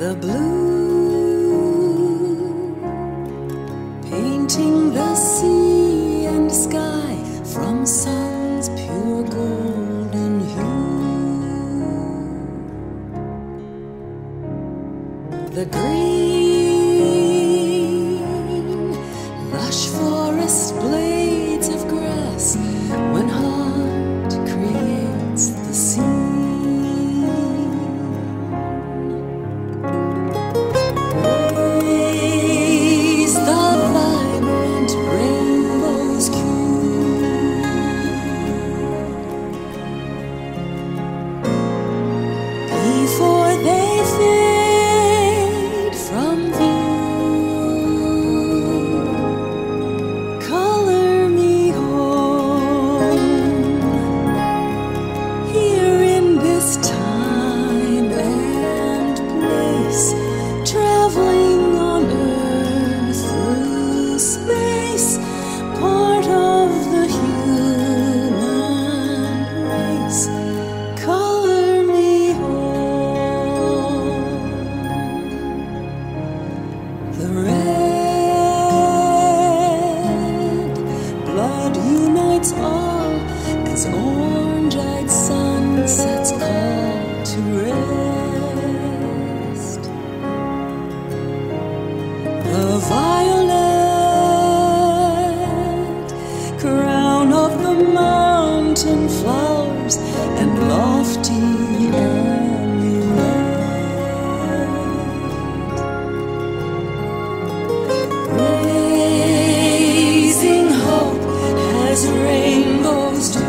the blue, painting the sea and sky from sun's pure golden hue. The green, lush forest blades of grass when heart creates the sea. Before they fade from view, color me home, here in this time and place, traveling on earth through space, part of the human race. The red blood unites all as orange-eyed sunsets call to rest. The violet crown of the mountain flowers and lofty earth. Rainbows do,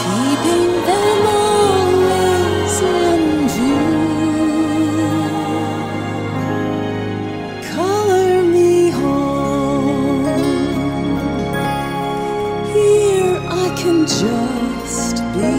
keeping them always in view, color me home, here I can just be.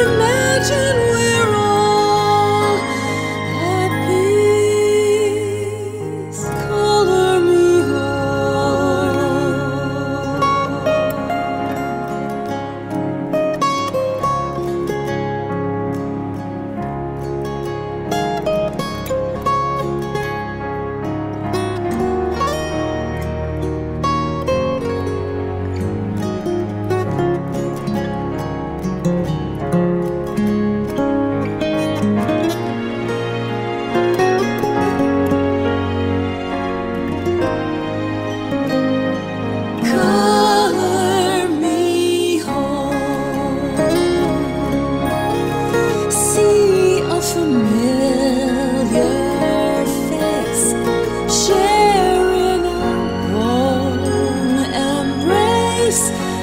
Imagine we're all at peace. Color me home.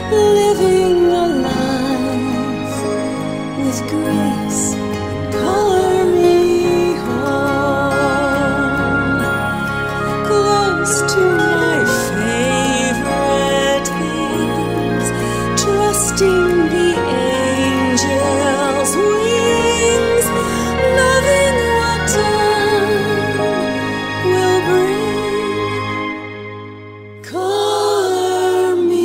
Living a life with grace, color me home, close to my favorite things, trusting the angels' wings, loving what time will bring. Color me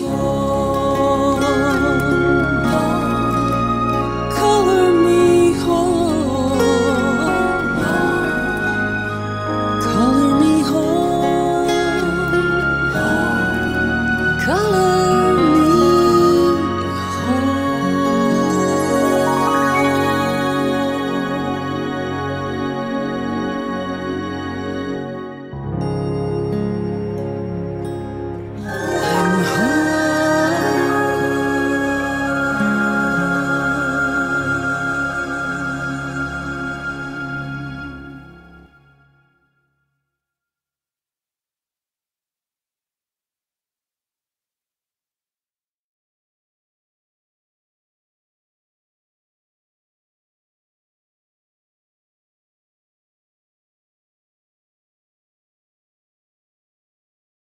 home.